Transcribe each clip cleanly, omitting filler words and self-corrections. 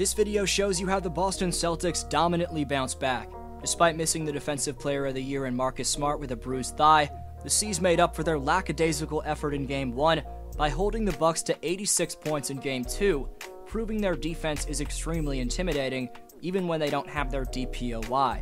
This video shows you how the Boston Celtics dominantly bounce back. Despite missing the Defensive Player of the Year and Marcus Smart with a bruised thigh, the C's made up for their lackadaisical effort in Game 1 by holding the Bucks to 86 points in Game 2, proving their defense is extremely intimidating even when they don't have their DPOY.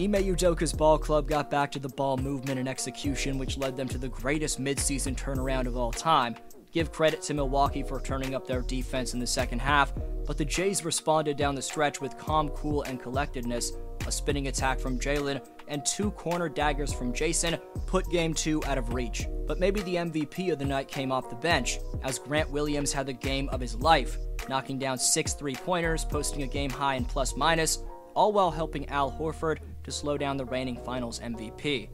Ime Udoka's ball club got back to the ball movement and execution, which led them to the greatest midseason turnaround of all time. Give credit to Milwaukee for turning up their defense in the second half, but the Jays responded down the stretch with calm, cool, and collectedness. A spinning attack from Jaylen and two corner daggers from Jason put Game 2 out of reach. But maybe the MVP of the night came off the bench, as Grant Williams had the game of his life, knocking down 6 3-pointers, posting a game high in plus-minus, all while helping Al Horford to slow down the reigning Finals MVP.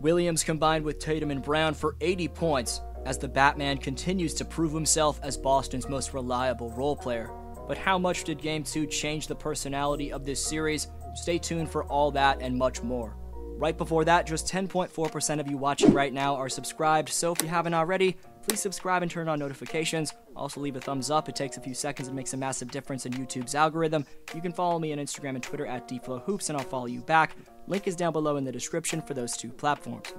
Williams combined with Tatum and Brown for 80 points, as the Batman continues to prove himself as Boston's most reliable role player. But how much did Game 2 change the personality of this series? Stay tuned for all that and much more. Right before that, just 10.4% of you watching right now are subscribed, so if you haven't already, please subscribe and turn on notifications. Also leave a thumbs up, it takes a few seconds and makes a massive difference in YouTube's algorithm. You can follow me on Instagram and Twitter at DflowHoops and I'll follow you back. Link is down below in the description for those two platforms.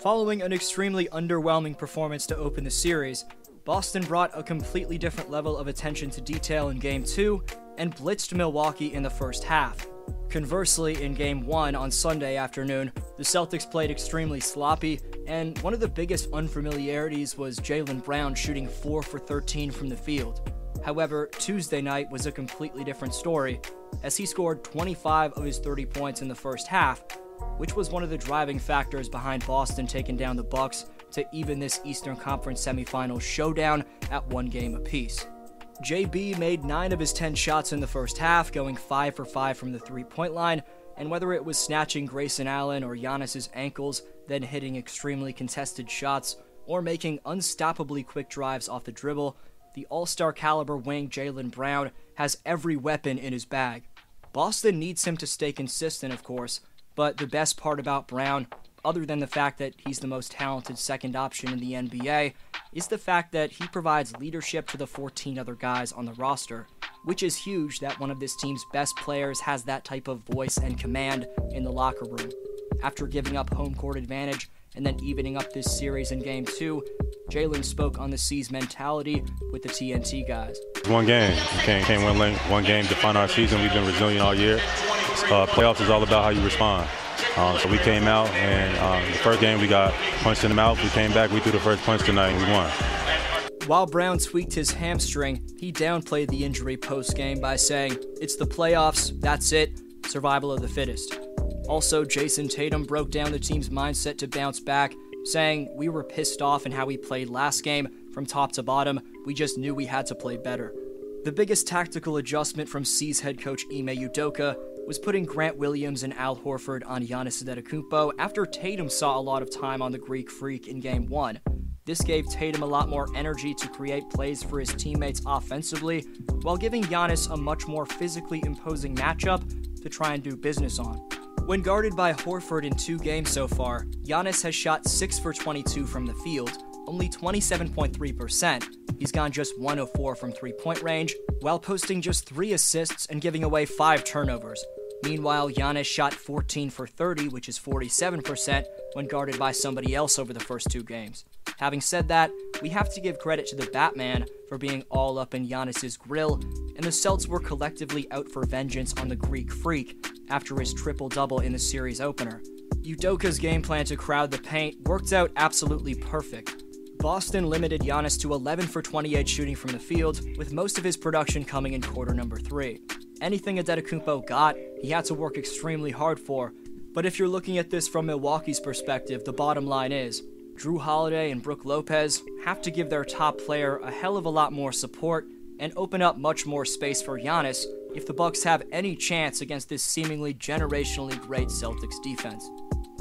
Following an extremely underwhelming performance to open the series, Boston brought a completely different level of attention to detail in Game 2 and blitzed Milwaukee in the first half. Conversely, in Game 1 on Sunday afternoon, the Celtics played extremely sloppy, and one of the biggest unfamiliarities was Jaylen Brown shooting 4 for 13 from the field. However, Tuesday night was a completely different story, as he scored 25 of his 30 points in the first half, which was one of the driving factors behind Boston taking down the Bucks to even this Eastern Conference semifinal showdown at one game apiece. JB made 9 of his 10 shots in the first half, going 5 for 5 from the three-point line, and whether it was snatching Grayson Allen or Giannis's ankles, then hitting extremely contested shots, or making unstoppably quick drives off the dribble, the all-star caliber wing Jaylen Brown has every weapon in his bag. Boston needs him to stay consistent, of course, but the best part about Brown, other than the fact that he's the most talented second option in the NBA, is the fact that he provides leadership to the 14 other guys on the roster, which is huge that one of this team's best players has that type of voice and command in the locker room. After giving up home court advantage and then evening up this series in Game 2, Jaylen spoke on the C's mentality with the TNT guys. One game. You can't win one game to define our season. We've been resilient all year. Playoffs is all about how you respond. So we came out, and the first game we got punched in the mouth. We came back, we threw the first punch tonight, and we won. While Brown tweaked his hamstring, he downplayed the injury post-game by saying, "It's the playoffs, that's it, survival of the fittest." Also, Jason Tatum broke down the team's mindset to bounce back, saying, "We were pissed off in how we played last game, from top to bottom, we just knew we had to play better." The biggest tactical adjustment from C's head coach Ime Udoka was putting Grant Williams and Al Horford on Giannis Antetokounmpo after Tatum saw a lot of time on the Greek Freak in Game 1. This gave Tatum a lot more energy to create plays for his teammates offensively, while giving Giannis a much more physically imposing matchup to try and do business on. When guarded by Horford in 2 games so far, Giannis has shot 6 for 22 from the field, only 27.3%. He's gone just 1 of 4 from three-point range, while posting just 3 assists and giving away 5 turnovers. Meanwhile, Giannis shot 14 for 30, which is 47%, when guarded by somebody else over the first 2 games. Having said that, we have to give credit to the Batman for being all up in Giannis's grill, and the Celts were collectively out for vengeance on the Greek Freak after his triple-double in the series opener. Udoka's game plan to crowd the paint worked out absolutely perfect. Boston limited Giannis to 11 for 28 shooting from the field, with most of his production coming in quarter number 3. Anything Antetokounmpo got, he had to work extremely hard for, but if you're looking at this from Milwaukee's perspective, the bottom line is, Drew Holiday and Brooke Lopez have to give their top player a hell of a lot more support and open up much more space for Giannis if the Bucks have any chance against this seemingly generationally great Celtics defense.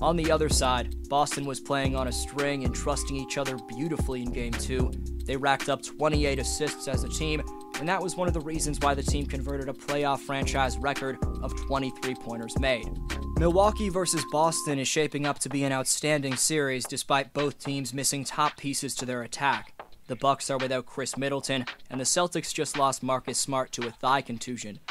On the other side, Boston was playing on a string and trusting each other beautifully in Game 2. They racked up 28 assists as a team, and that was one of the reasons why the team converted a playoff franchise record of 23 pointers made. Milwaukee versus Boston is shaping up to be an outstanding series despite both teams missing top pieces to their attack. The Bucks are without Chris Middleton, and the Celtics just lost Marcus Smart to a thigh contusion.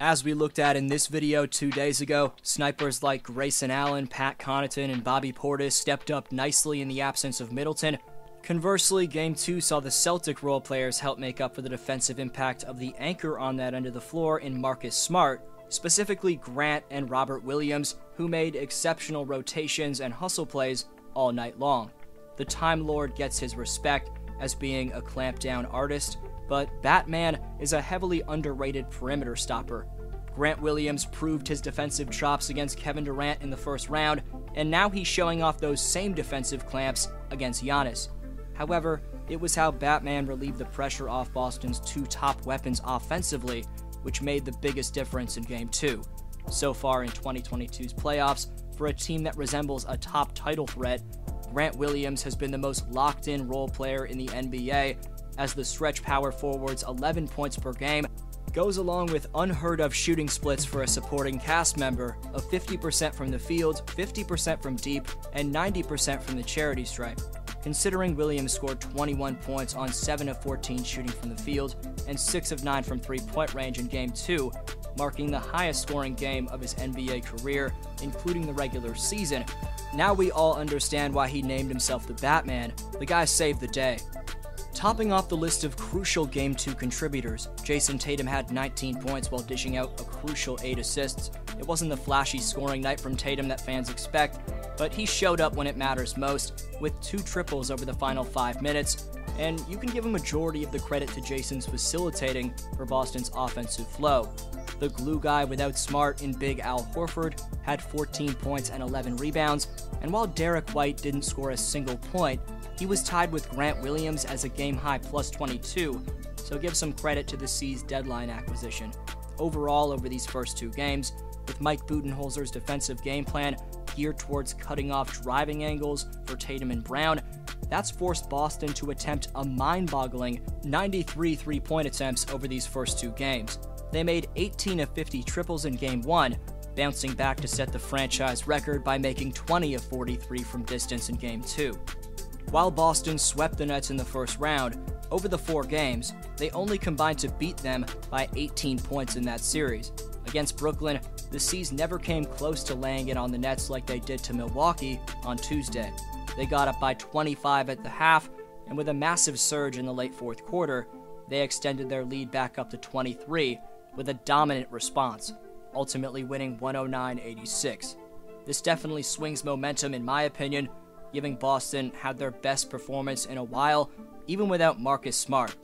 As we looked at in this video 2 days ago, snipers like Grayson Allen, Pat Connaughton, and Bobby Portis stepped up nicely in the absence of Middleton. Conversely, Game 2 saw the Celtic role players help make up for the defensive impact of the anchor on that end of the floor in Marcus Smart, specifically Grant and Robert Williams, who made exceptional rotations and hustle plays all night long. The Time Lord gets his respect as being a clampdown artist, but Batman is a heavily underrated perimeter stopper. Grant Williams proved his defensive chops against Kevin Durant in the first round, and now he's showing off those same defensive clamps against Giannis. However, it was how Batman relieved the pressure off Boston's two top weapons offensively, which made the biggest difference in Game 2. So far in 2022's playoffs, for a team that resembles a top title threat, Grant Williams has been the most locked-in role player in the NBA, as the stretch power forward's 11 points per game goes along with unheard-of shooting splits for a supporting cast member of 50% from the field, 50% from deep, and 90% from the charity stripe. Considering Williams scored 21 points on 7 of 14 shooting from the field and 6 of 9 from three-point range in Game 2, marking the highest scoring game of his NBA career, including the regular season, now we all understand why he named himself the Batman. The guy saved the day. Topping off the list of crucial Game 2 contributors, Jason Tatum had 19 points while dishing out a crucial 8 assists. It wasn't the flashy scoring night from Tatum that fans expect, but he showed up when it matters most, with 2 triples over the final 5 minutes, and you can give a majority of the credit to Jason's facilitating for Boston's offensive flow. The glue guy without Smart in big Al Horford had 14 points and 11 rebounds, and while Derek White didn't score a single point, he was tied with Grant Williams as a game-high +22, so give some credit to the C's deadline acquisition. Overall, over these first 2 games, with Mike Budenholzer's defensive game plan geared towards cutting off driving angles for Tatum and Brown, that's forced Boston to attempt a mind-boggling 93 three-point attempts over these first 2 games. They made 18 of 50 triples in Game 1, bouncing back to set the franchise record by making 20 of 43 from distance in Game 2. While Boston swept the Nets in the first round, over the 4 games, they only combined to beat them by 18 points in that series. Against Brooklyn, the C's never came close to laying it on the Nets like they did to Milwaukee on Tuesday. They got up by 25 at the half, and with a massive surge in the late fourth quarter, they extended their lead back up to 23, with a dominant response, ultimately winning 109-86. This definitely swings momentum in my opinion, giving Boston had their best performance in a while, even without Marcus Smart.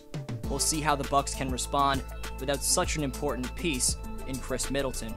We'll see how the Bucks can respond without such an important piece in Chris Middleton.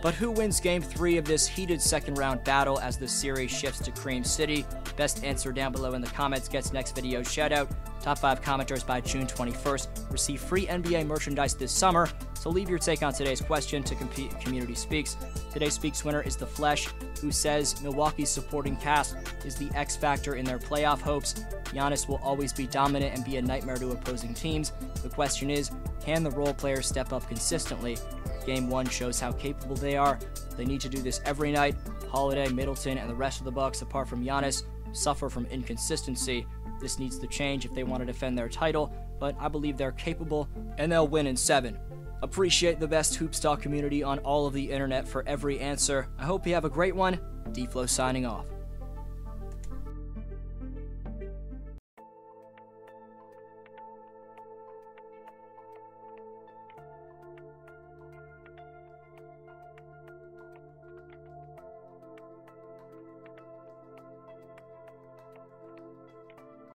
But who wins Game 3 of this heated second-round battle as the series shifts to Cream City? Best answer down below in the comments gets next video shoutout. Top 5 commenters by June 21st receive free NBA merchandise this summer, so leave your take on today's question to compete in Community Speaks. Today's Speaks winner is The Flesh, who says Milwaukee's supporting cast is the X factor in their playoff hopes. Giannis will always be dominant and be a nightmare to opposing teams. The question is, can the role players step up consistently? Game 1 shows how capable they are. They need to do this every night. Holiday, Middleton, and the rest of the Bucks, apart from Giannis, suffer from inconsistency. This needs to change if they want to defend their title, but I believe they're capable, and they'll win in 7. Appreciate the best Hoops Talk community on all of the internet for every answer. I hope you have a great one. DFlow signing off.